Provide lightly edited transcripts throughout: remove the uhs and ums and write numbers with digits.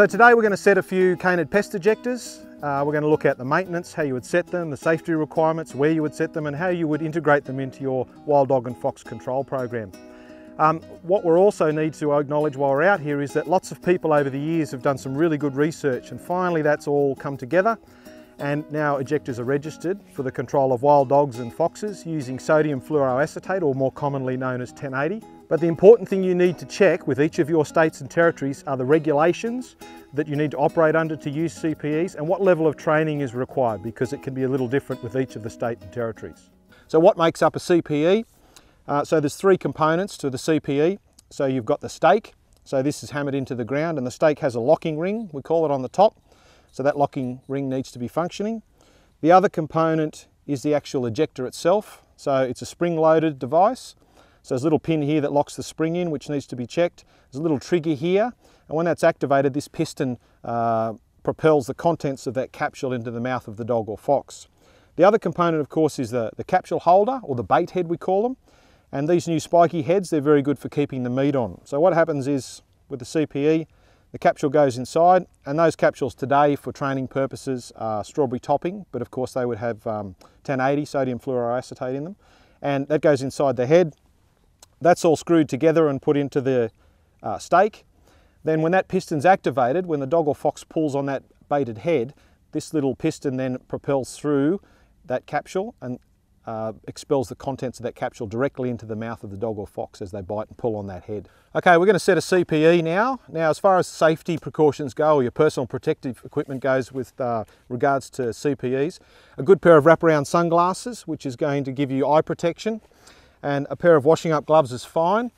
So today we're going to set a few Canid Pest Ejectors. We're going to look at the maintenance, how you would set them, the safety requirements, where you would set them and how you would integrate them into your wild dog and fox control program. What we also need to acknowledge while we're out here is that lots of people over the years have done some really good research, and finally that's all come together, and now ejectors are registered for the control of wild dogs and foxes using sodium fluoroacetate, or more commonly known as 1080. But the important thing you need to check with each of your states and territories are the regulations that you need to operate under to use CPEs and what level of training is required, because it can be a little different with each of the state and territories. So what makes up a CPE? So there's three components to the CPE. So you've got the stake, so this is hammered into the ground, and the stake has a locking ring, we call it, on the top, so that locking ring needs to be functioning. The other component is the actual ejector itself, so it's a spring-loaded device. So there's a little pin here that locks the spring in, which needs to be checked. There's a little trigger here, and when that's activated, this piston propels the contents of that capsule into the mouth of the dog or fox. The other component, of course, is the capsule holder, or the bait head we call them. And these new spiky heads, they're very good for keeping the meat on. So what happens is, with the CPE, the capsule goes inside, and those capsules today for training purposes are strawberry topping, but of course they would have 1080 sodium fluoroacetate in them. And that goes inside the head. That's all screwed together and put into the stake. Then when that piston's activated, when the dog or fox pulls on that baited head, this little piston then propels through that capsule and expels the contents of that capsule directly into the mouth of the dog or fox as they bite and pull on that head. Okay, we're going to set a CPE now. Now, as far as safety precautions go, or your personal protective equipment goes with regards to CPEs, a good pair of wraparound sunglasses, which is going to give you eye protection, and a pair of washing up gloves is fine.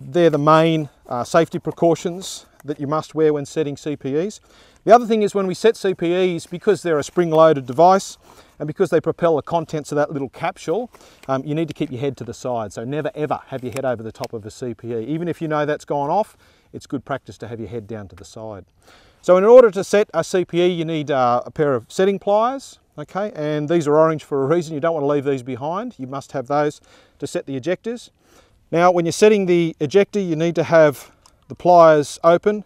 They're the main safety precautions that you must wear when setting CPEs. The other thing is, when we set CPEs, because they're a spring-loaded device and because they propel the contents of that little capsule, you need to keep your head to the side. So never ever have your head over the top of a CPE. Even if you know that's gone off, it's good practice to have your head down to the side. So in order to set a CPE, you need a pair of setting pliers, okay? And these are orange for a reason. You don't want to leave these behind. You must have those to set the ejectors. Now, when you're setting the ejector, you need to have the pliers open.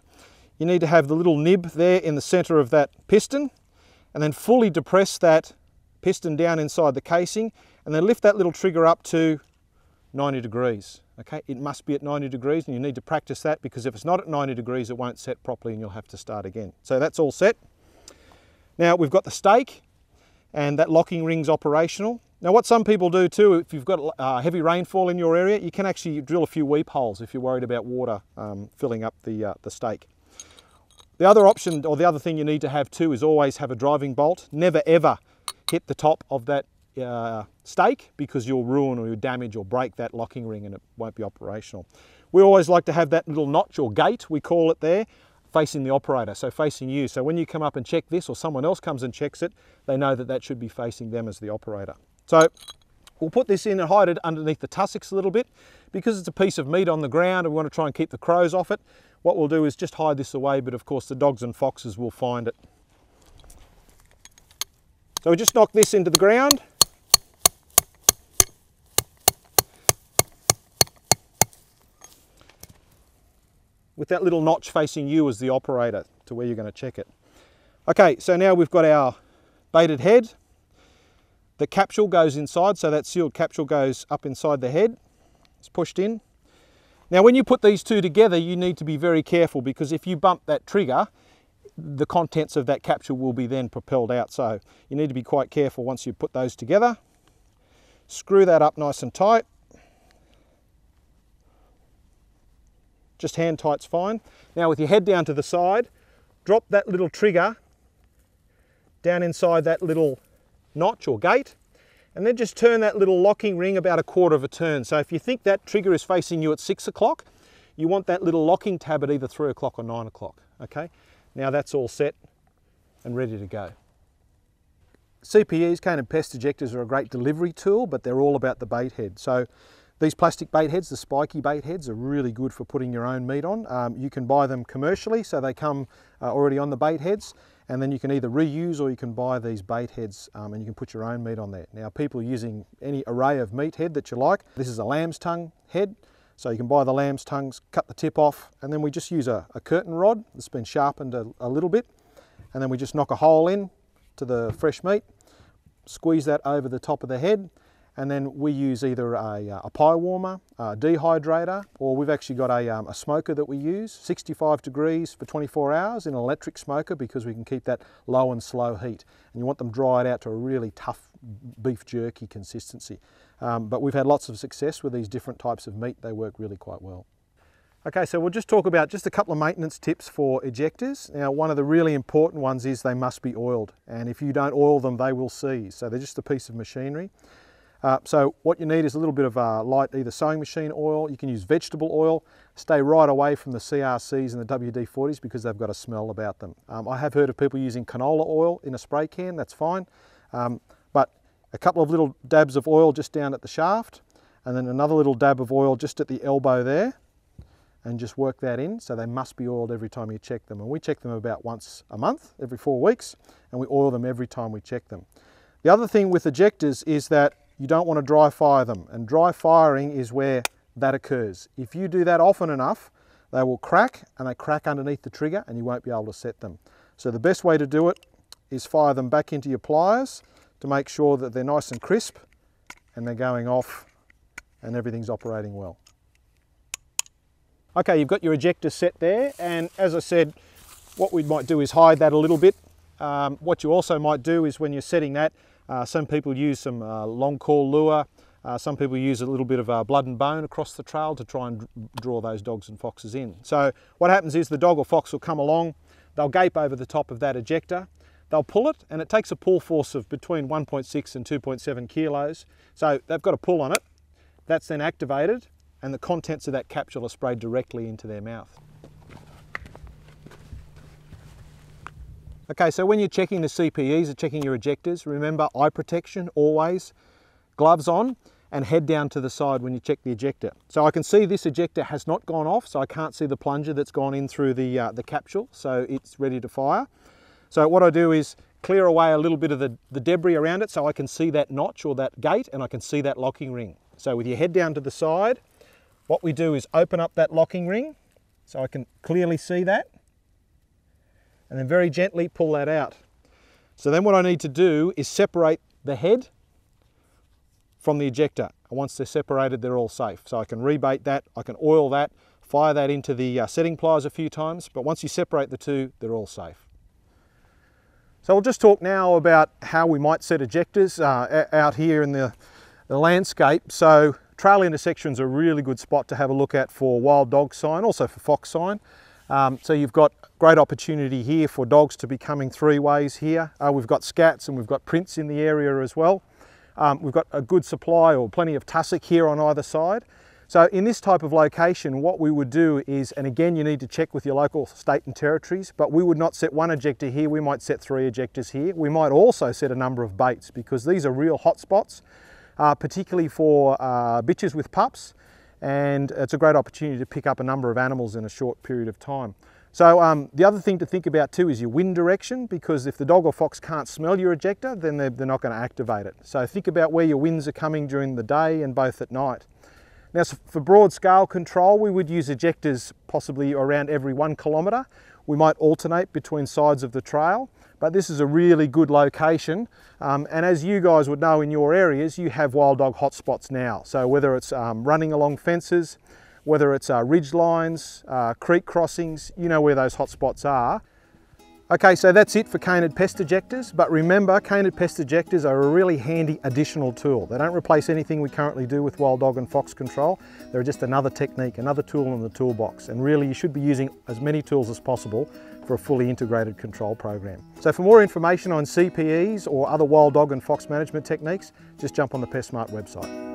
You need to have the little nib there in the center of that piston, and then fully depress that piston down inside the casing, and then lift that little trigger up to 90 degrees. Okay, it must be at 90 degrees, and you need to practice that, because if it's not at 90 degrees, it won't set properly and you'll have to start again. So that's all set. Now we've got the stake, and that locking ring's operational. Now, what some people do too, if you've got heavy rainfall in your area, you can actually drill a few weep holes if you're worried about water filling up the stake. The other option, or the other thing you need to have too, is always have a driving bolt. Never ever hit the top of that stake, because you'll ruin or you'll damage or break that locking ring and it won't be operational. We always like to have that little notch, or gate we call it there, facing the operator, so facing you. So when you come up and check this, or someone else comes and checks it, they know that that should be facing them as the operator. So we'll put this in and hide it underneath the tussocks a little bit, because it's a piece of meat on the ground and we want to try and keep the crows off it. What we'll do is just hide this away, but of course the dogs and foxes will find it. So we just knock this into the ground. With that little notch facing you as the operator to where you're going to check it. Okay, so now we've got our baited head. The capsule goes inside, so that sealed capsule goes up inside the head. It's pushed in. Now, when you put these two together, you need to be very careful, because if you bump that trigger, the contents of that capsule will be then propelled out. So you need to be quite careful once you put those together. Screw that up nice and tight. Just hand tight's fine. Now, with your head down to the side, drop that little trigger down inside that little notch or gate, and then just turn that little locking ring about a quarter of a turn. So if you think that trigger is facing you at 6 o'clock, you want that little locking tab at either 3 o'clock or 9 o'clock. Okay, now that's all set and ready to go. CPEs, Canid Pest Ejectors, are a great delivery tool, but they're all about the bait head. So these plastic bait heads, the spiky bait heads, are really good for putting your own meat on. You can buy them commercially, so they come already on the bait heads, and then you can either reuse or you can buy these bait heads and you can put your own meat on there. Now, people are using any array of meat head that you like. This is a lamb's tongue head, So you can buy the lamb's tongues, cut the tip off, and then we just use a curtain rod that's been sharpened a little bit, and then we just knock a hole in to the fresh meat, squeeze that over the top of the head, and then we use either a pie warmer, a dehydrator, or we've actually got a smoker that we use, 65 degrees for 24 hours in an electric smoker, because we can keep that low and slow heat. And you want them dried out to a really tough beef jerky consistency. But we've had lots of success with these different types of meat. They work really quite well. Okay, so we'll just talk about just a couple of maintenance tips for ejectors. Now, one of the really important ones is they must be oiled. And if you don't oil them, they will seize. So they're just a piece of machinery. So what you need is a little bit of light, either sewing machine oil, you can use vegetable oil. Stay right away from the CRCs and the WD-40s because they've got a smell about them. I have heard of people using canola oil in a spray can, that's fine. But a couple of little dabs of oil just down at the shaft, and then another little dab of oil just at the elbow there, and just work that in. So they must be oiled every time you check them. And we check them about once a month, every 4 weeks, and we oil them every time we check them. The other thing with ejectors is that you don't want to dry fire them, and dry firing is where that occurs. If you do that often enough, they will crack, and they crack underneath the trigger and you won't be able to set them. So the best way to do it is fire them back into your pliers to make sure that they're nice and crisp and they're going off and everything's operating well. Okay, you've got your ejector set there, and as I said, what we might do is hide that a little bit. What you also might do is when you're setting that, some people use some long call lure, some people use a little bit of blood and bone across the trail to try and draw those dogs and foxes in. So what happens is the dog or fox will come along, they'll gape over the top of that ejector, they'll pull it, and it takes a pull force of between 1.6 and 2.7 kilos. So they've got a pull on it, that's then activated, and the contents of that capsule are sprayed directly into their mouth. Okay, so when you're checking the CPEs or checking your ejectors, remember eye protection always, gloves on, and head down to the side when you check the ejector. So I can see this ejector has not gone off, so I can't see the plunger that's gone in through the capsule, so it's ready to fire. So what I do is clear away a little bit of the debris around it so I can see that notch or that gate, and I can see that locking ring. So with your head down to the side, what we do is open up that locking ring so I can clearly see that, and then very gently pull that out. So then what I need to do is separate the head from the ejector. And once they're separated, they're all safe. So I can rebait that, I can oil that, fire that into the setting pliers a few times, but once you separate the two, they're all safe. So we'll just talk now about how we might set ejectors out here in the landscape. So trail intersections are a really good spot to have a look at for wild dog sign, also for fox sign. So you've got great opportunity here for dogs to be coming three ways here. We've got scats and we've got prints in the area as well. We've got a good supply or plenty of tussock here on either side. So in this type of location, what we would do is, and again, you need to check with your local state and territories, but we would not set one ejector here, we might set three ejectors here. We might also set a number of baits because these are real hot spots, particularly for bitches with pups. And it's a great opportunity to pick up a number of animals in a short period of time. So the other thing to think about too is your wind direction, because if the dog or fox can't smell your ejector, then they're not going to activate it. So think about where your winds are coming during the day and both at night. Now so for broad scale control, we would use ejectors possibly around every 1 kilometre. We might alternate between sides of the trail, but this is a really good location. And as you guys would know in your areas, you have wild dog hotspots now. So whether it's running along fences, whether it's ridge lines, creek crossings, you know where those hotspots are. Okay, so that's it for Canid Pest Ejectors, but remember Canid Pest Ejectors are a really handy additional tool. They don't replace anything we currently do with wild dog and fox control. They're just another technique, another tool in the toolbox, and really you should be using as many tools as possible for a fully integrated control program. So for more information on CPEs or other wild dog and fox management techniques, just jump on the PestSmart website.